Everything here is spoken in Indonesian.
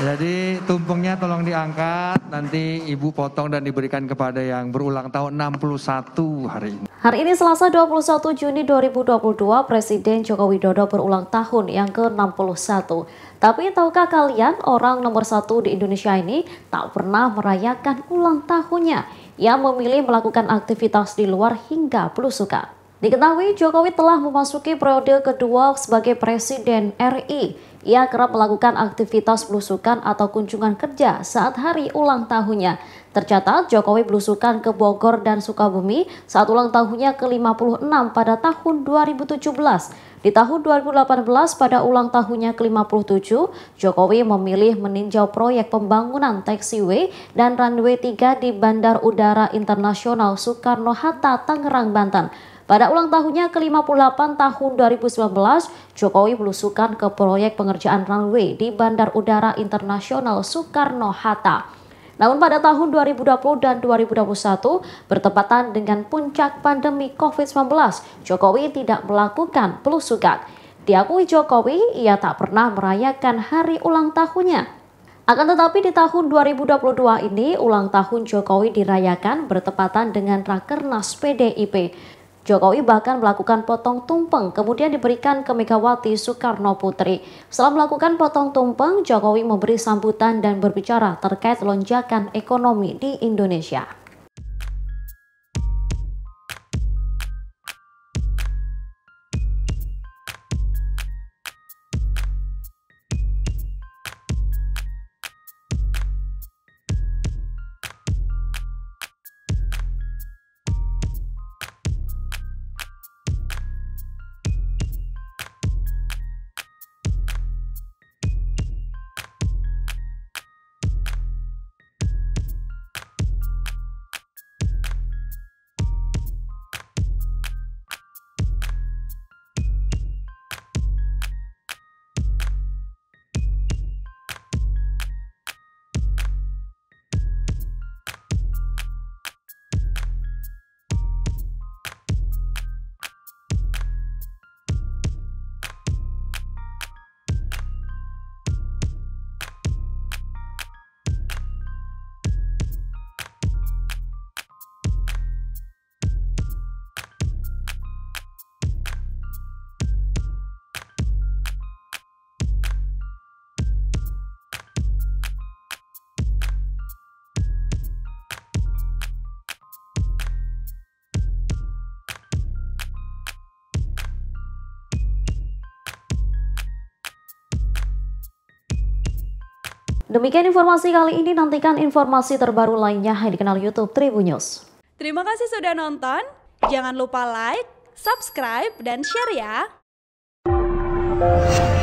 Jadi tumpengnya tolong diangkat, nanti Ibu potong dan diberikan kepada yang berulang tahun 61 hari ini. Hari ini Selasa 21 Juni 2022, Presiden Joko Widodo berulang tahun yang ke-61. Tapi tahukah kalian, orang nomor satu di Indonesia ini tak pernah merayakan ulang tahunnya. Ia memilih melakukan aktivitas di luar hingga belusukan. Diketahui Jokowi telah memasuki periode kedua sebagai Presiden RI. Ia kerap melakukan aktivitas belusukan atau kunjungan kerja saat hari ulang tahunnya. Tercatat Jokowi belusukan ke Bogor dan Sukabumi saat ulang tahunnya ke-56 pada tahun 2017. Di tahun 2018 pada ulang tahunnya ke-57, Jokowi memilih meninjau proyek pembangunan taxiway dan runway 3 di Bandar Udara Internasional Soekarno-Hatta, Tangerang, Banten. Pada ulang tahunnya ke-58 tahun 2019, Jokowi belusukan ke proyek pengerjaan runway di Bandar Udara Internasional Soekarno-Hatta. Namun pada tahun 2020 dan 2021, bertepatan dengan puncak pandemi COVID-19, Jokowi tidak melakukan belusukan. Diakui Jokowi, ia tak pernah merayakan hari ulang tahunnya. Akan tetapi di tahun 2022 ini, ulang tahun Jokowi dirayakan bertepatan dengan Rakernas PDIP. Jokowi bahkan melakukan potong tumpeng, kemudian diberikan ke Megawati Soekarnoputri. Setelah melakukan potong tumpeng, Jokowi memberi sambutan dan berbicara terkait lonjakan ekonomi di Indonesia. Demikian informasi kali ini, nantikan informasi terbaru lainnya di kanal YouTube Tribunnews. Terima kasih sudah nonton, jangan lupa like, subscribe, dan share ya!